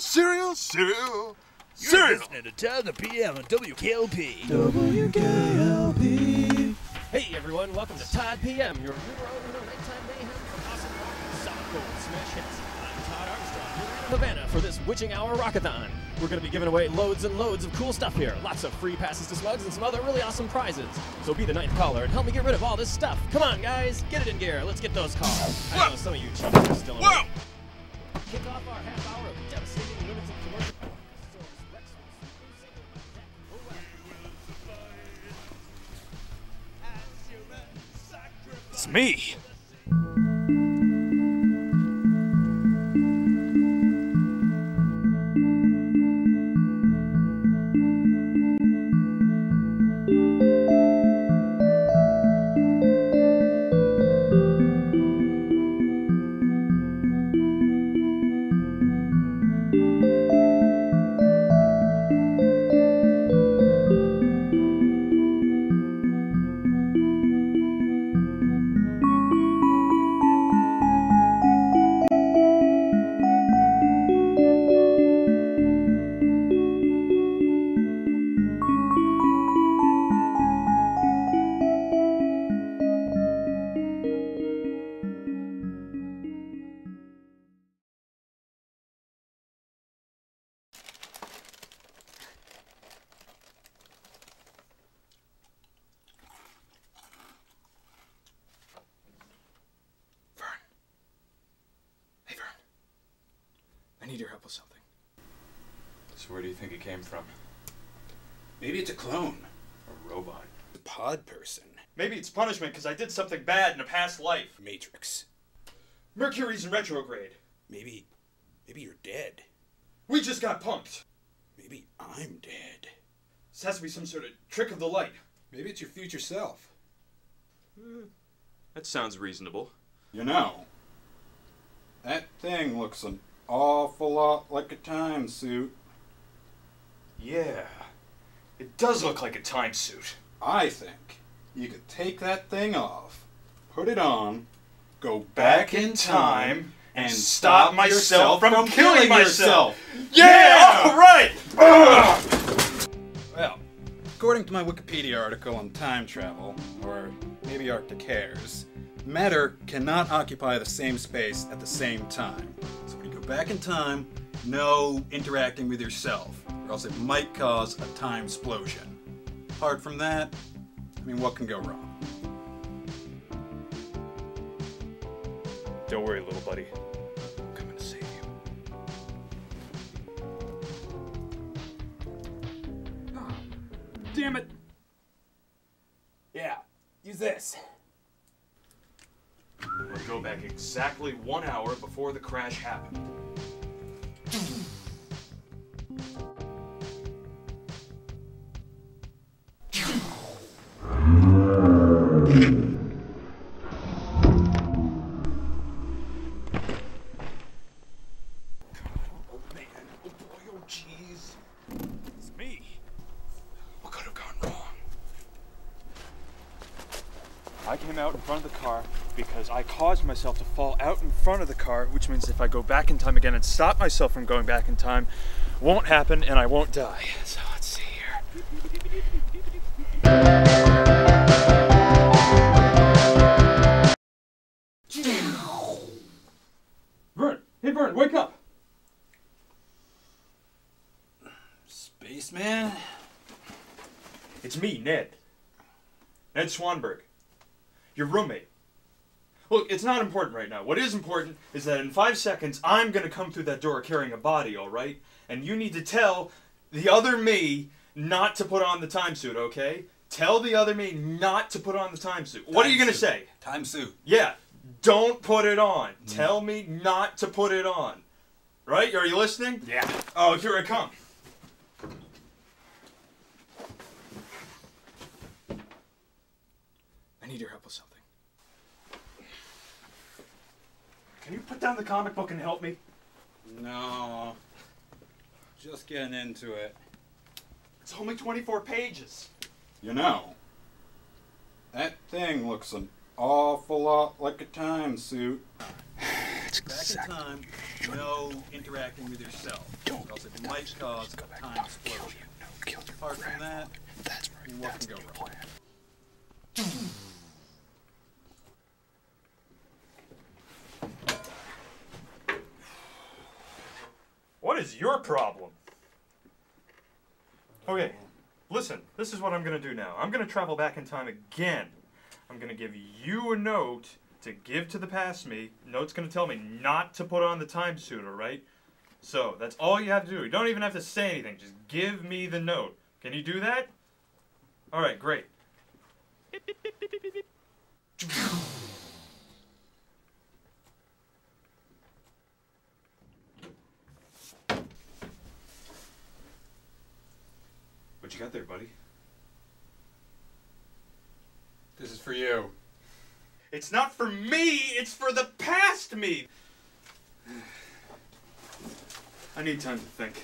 Cereal. You're listening to Todd the PM on WKLP. WKLP. Hey, everyone. Welcome to Todd PM, your nighttime mayhem for awesome rock, solid gold, smash hits. I'm Todd Armstrong. We're in Havana for this Witching Hour Rockathon. We're going to be giving away loads and loads of cool stuff here. Lots of free passes to Smugs and some other really awesome prizes. So be the ninth caller and help me get rid of all this stuff. Come on, guys. Get it in gear. Let's get those calls. I know some of you chumps are still in. Whoa! Kick off our half hour of devastating limited commercial. It's me. I need your help with something. So where do you think it came from? Maybe it's a clone. A robot. A pod person. Maybe it's punishment because I did something bad in a past life. Matrix. Mercury's in retrograde. Maybe you're dead. We just got punked. Maybe I'm dead. This has to be some sort of trick of the light. Maybe it's your future self. That sounds reasonable. You know, that thing looks awful lot like a time suit. Yeah, it does look like a time suit. I think you could take that thing off, put it on, go back in time, and stop myself from killing myself. Yeah! All right! Well, according to my Wikipedia article on time travel, or maybe Arctic Hares, matter cannot occupy the same space at the same time. Back in time, no interacting with yourself, or else it might cause a time explosion. Apart from that, I mean, what can go wrong? Don't worry, little buddy. I'm coming to save you. Oh, damn it! Yeah, use this. We'll go back exactly 1 hour before the crash happened. I caused myself to fall out in front of the car, which means if I go back in time again and stop myself from going back in time, it won't happen and I won't die. So let's see here. Vern! Hey Vern, wake up! Spaceman? It's me, Ned. Ned Swanberg. Your roommate. Look, it's not important right now. What is important is that in 5 seconds, I'm going to come through that door carrying a body, all right? And you need to tell the other me not to put on the time suit, okay? Tell the other me not to put on the time suit. What are you going to say? Time suit. Yeah. Don't put it on. Tell me not to put it on. Right? Are you listening? Yeah. Oh, here I come. I need your help with something. Can you put down the comic book and help me? No. Just getting into it. It's only 24 pages. You know, that thing looks an awful lot like a time suit. That's exactly. Back in time, no interacting with yourself. Don't. Or else it might cause time explosion. No, kill your apart from that, that's right. What that's can go wrong? Plan. What is your problem? Okay, listen, this is what I'm going to do now. I'm going to travel back in time again. I'm going to give you a note to give to the past me. Note's going to tell me not to put on the time suit, all right? So, that's all you have to do. You don't even have to say anything. Just give me the note. Can you do that? All right, great. What you got there, buddy? This is for you. It's not for me, it's for the past me! I need time to think.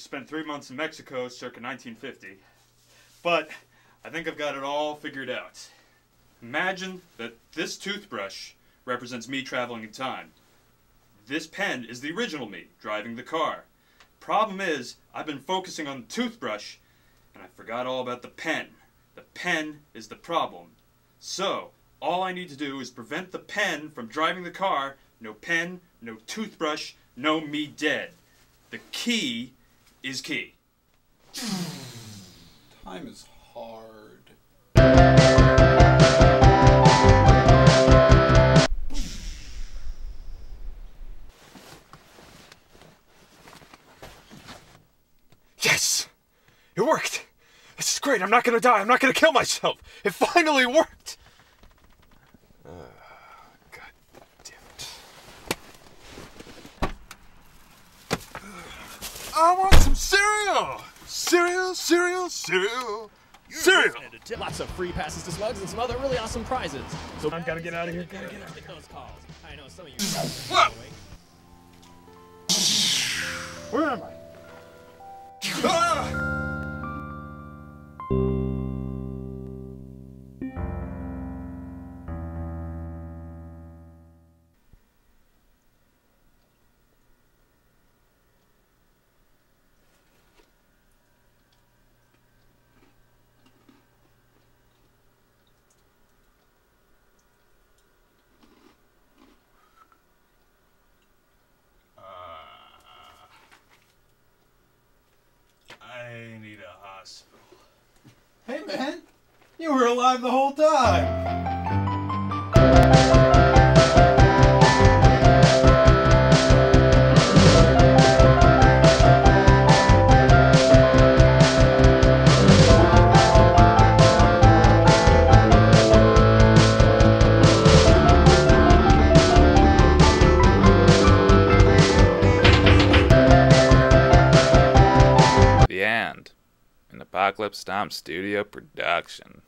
Spent 3 months in Mexico circa 1950, but I think I've got it all figured out. Imagine that this toothbrush represents me traveling in time. This pen is the original me driving the car. Problem is, I've been focusing on the toothbrush and I forgot all about the pen. The pen is the problem. So all I need to do is prevent the pen from driving the car. No pen, no toothbrush, no me dead. The key is key. Time is hard. Yes! It worked! This is great! I'm not gonna die! I'm not gonna kill myself! It finally worked! I want some cereal! Cereal, cereal, cereal, cereal! Lots of free passes to Smugs and some other really awesome prizes. So I've got to get out of here. Gotta get out of those calls. I know some of you. What? Where am I? Ah! Hey man, you were alive the whole time! The end. Clip Stomp Studio Production.